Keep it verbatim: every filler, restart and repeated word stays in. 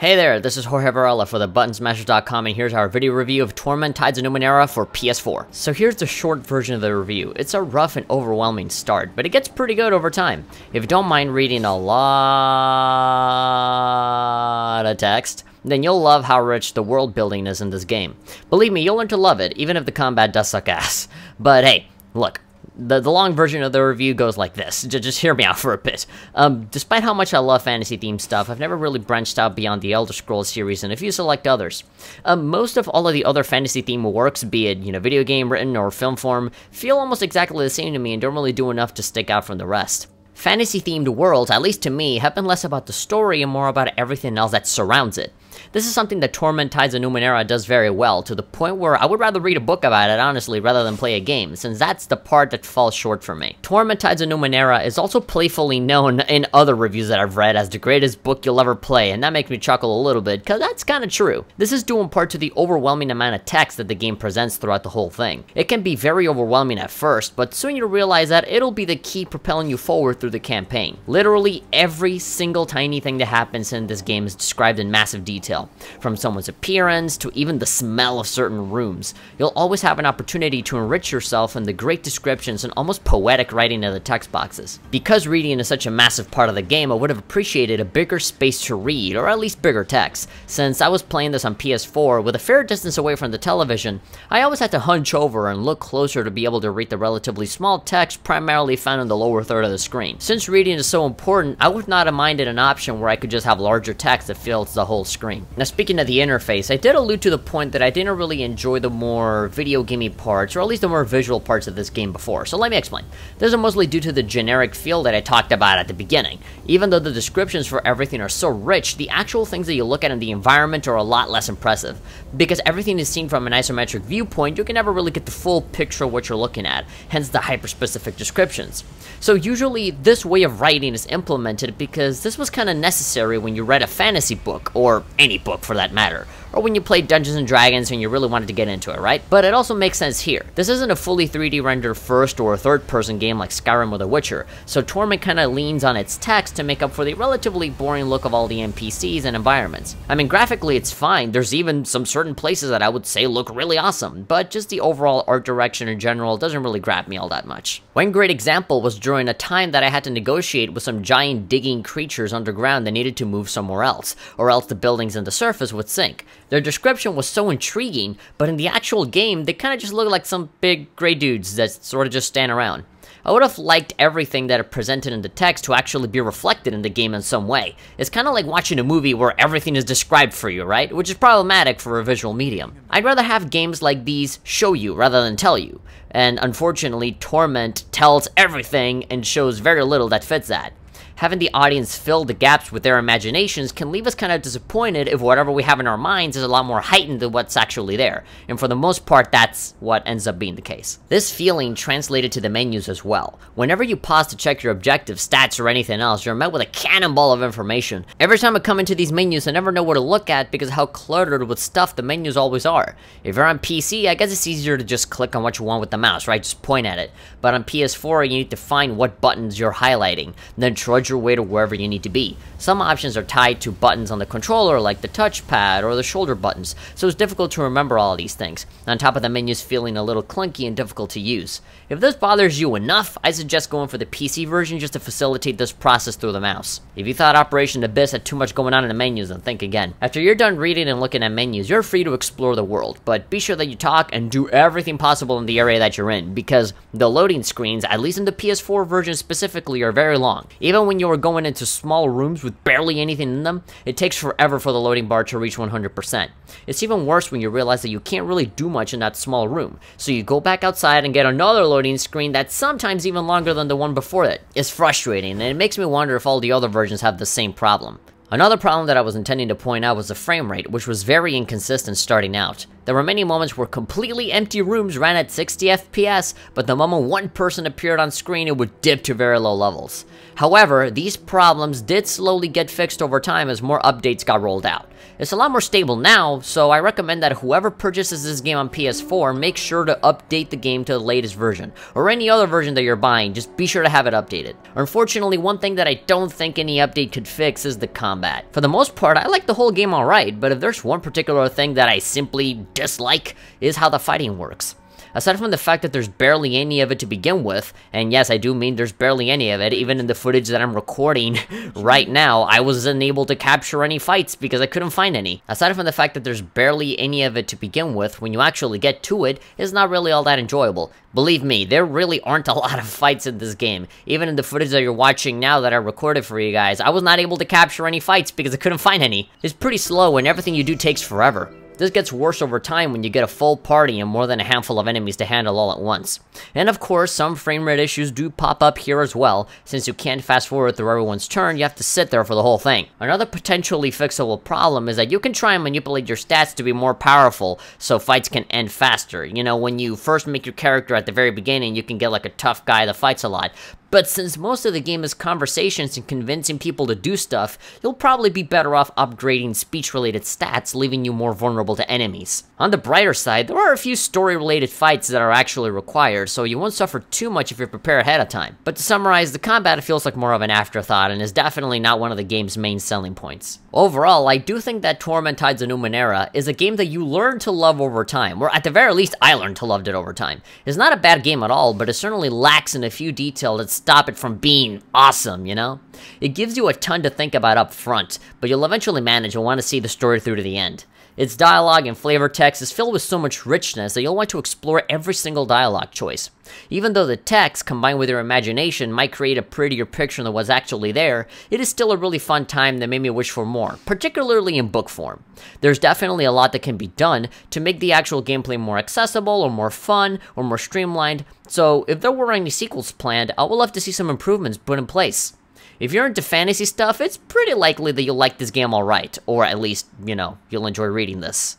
Hey there, this is Jorge Varela for the buttons smashers dot com, and here's our video review of Torment Tides of Numenera for P S four. So here's the short version of the review. It's a rough and overwhelming start, but it gets pretty good over time. If you don't mind reading a lot of text, then you'll love how rich the world building is in this game. Believe me, you'll learn to love it, even if the combat does suck ass. But hey, look. The, the long version of the review goes like this. J just hear me out for a bit. Um, despite how much I love fantasy-themed stuff, I've never really branched out beyond the Elder Scrolls series and a few select others. Um, most of all of the other fantasy-themed works, be it, you know, video game, written, or film form, feel almost exactly the same to me and don't really do enough to stick out from the rest. Fantasy-themed worlds, at least to me, have been less about the story and more about everything else that surrounds it. This is something that Torment Tides of Numenera does very well, to the point where I would rather read a book about it, honestly, rather than play a game, since that's the part that falls short for me. Torment Tides of Numenera is also playfully known in other reviews that I've read as the greatest book you'll ever play, and that makes me chuckle a little bit, because that's kind of true. This is due in part to the overwhelming amount of text that the game presents throughout the whole thing. It can be very overwhelming at first, but soon you realize that it'll be the key propelling you forward through the campaign. Literally every single tiny thing that happens in this game is described in massive detail. Detail. From someone's appearance to even the smell of certain rooms. You'll always have an opportunity to enrich yourself in the great descriptions and almost poetic writing of the text boxes. Because reading is such a massive part of the game, I would have appreciated a bigger space to read, or at least bigger text. Since I was playing this on P S four with a fair distance away from the television, I always had to hunch over and look closer to be able to read the relatively small text primarily found in the lower third of the screen. Since reading is so important, I would not have minded an option where I could just have larger text that fills the whole screen. Now, speaking of the interface, I did allude to the point that I didn't really enjoy the more video gamey parts, or at least the more visual parts of this game before, so let me explain. This is mostly due to the generic feel that I talked about at the beginning. Even though the descriptions for everything are so rich, the actual things that you look at in the environment are a lot less impressive. Because everything is seen from an isometric viewpoint, you can never really get the full picture of what you're looking at, hence the hyper-specific descriptions. So usually, this way of writing is implemented because this was kind of necessary when you read a fantasy book, or any book for that matter, or when you played Dungeons and Dragons and you really wanted to get into it, right? But it also makes sense here. This isn't a fully three D rendered first or third person game like Skyrim or The Witcher, so Torment kinda leans on its text to make up for the relatively boring look of all the N P Cs and environments. I mean, graphically it's fine, there's even some certain places that I would say look really awesome, but just the overall art direction in general doesn't really grab me all that much. One great example was during a time that I had to negotiate with some giant digging creatures underground that needed to move somewhere else, or else the buildings in the surface would sink. Their description was so intriguing, but in the actual game, they kind of just look like some big gray dudes that sort of just stand around. I would have liked everything that it presented in the text to actually be reflected in the game in some way. It's kind of like watching a movie where everything is described for you, right? Which is problematic for a visual medium. I'd rather have games like these show you rather than tell you. And unfortunately, Torment tells everything and shows very little that fits that. Having the audience fill the gaps with their imaginations can leave us kind of disappointed if whatever we have in our minds is a lot more heightened than what's actually there, and for the most part that's what ends up being the case. This feeling translated to the menus as well. Whenever you pause to check your objectives, stats, or anything else, you're met with a cannonball of information. Every time I come into these menus I never know what to look at because of how cluttered with stuff the menus always are. If you're on P C, I guess it's easier to just click on what you want with the mouse, right? Just point at it. But on P S four you need to find what buttons you're highlighting, then trudge your way to wherever you need to be. Some options are tied to buttons on the controller like the touchpad or the shoulder buttons, so it's difficult to remember all these things, on top of the menus feeling a little clunky and difficult to use. If this bothers you enough, I suggest going for the P C version just to facilitate this process through the mouse. If you thought Operation Abyss had too much going on in the menus, then think again. After you're done reading and looking at menus, you're free to explore the world, but be sure that you talk and do everything possible in the area that you're in, because the loading screens, at least in the P S four version specifically, are very long. Even when you are going into small rooms with barely anything in them, it takes forever for the loading bar to reach one hundred percent. It's even worse when you realize that you can't really do much in that small room, so you go back outside and get another loading screen that's sometimes even longer than the one before it. It's frustrating, and it makes me wonder if all the other versions have the same problem. Another problem that I was intending to point out was the frame rate, which was very inconsistent starting out. There were many moments where completely empty rooms ran at sixty F P S, but the moment one person appeared on screen, it would dip to very low levels. However, these problems did slowly get fixed over time as more updates got rolled out. It's a lot more stable now, so I recommend that whoever purchases this game on P S four make sure to update the game to the latest version, or any other version that you're buying, just be sure to have it updated. Unfortunately, one thing that I don't think any update could fix is the combat. For the most part, I like the whole game alright, but if there's one particular thing that I simply dislike, is how the fighting works. Aside from the fact that there's barely any of it to begin with, and yes, I do mean there's barely any of it, even in the footage that I'm recording right now, I wasn't able to capture any fights because I couldn't find any. Aside from the fact that there's barely any of it to begin with, when you actually get to it, it's not really all that enjoyable. Believe me, there really aren't a lot of fights in this game. Even in the footage that you're watching now that I recorded for you guys, I was not able to capture any fights because I couldn't find any. It's pretty slow and everything you do takes forever. This gets worse over time when you get a full party and more than a handful of enemies to handle all at once. And of course, some frame rate issues do pop up here as well. Since you can't fast forward through everyone's turn, you have to sit there for the whole thing. Another potentially fixable problem is that you can try and manipulate your stats to be more powerful so fights can end faster. You know, when you first make your character at the very beginning, you can get like a tough guy that fights a lot. But since most of the game is conversations and convincing people to do stuff, you'll probably be better off upgrading speech-related stats, leaving you more vulnerable to enemies. On the brighter side, there are a few story-related fights that are actually required, so you won't suffer too much if you're prepared ahead of time. But to summarize, the combat feels like more of an afterthought and is definitely not one of the game's main selling points. Overall, I do think that Torment Tides of Numenera is a game that you learn to love over time, or at the very least, I learned to love it over time. It's not a bad game at all, but it certainly lacks in a few details that stop it from being awesome, you know? It gives you a ton to think about up front, but you'll eventually manage and want to see the story through to the end. Its dialogue and flavor text is filled with so much richness that you'll want to explore every single dialogue choice. Even though the text, combined with your imagination, might create a prettier picture than what's actually there, it is still a really fun time that made me wish for more, particularly in book form. There's definitely a lot that can be done to make the actual gameplay more accessible, or more fun, or more streamlined, so if there were any sequels planned, I would love to see some improvements put in place. If you're into fantasy stuff, it's pretty likely that you'll like this game alright, or at least, you know, you'll enjoy reading this.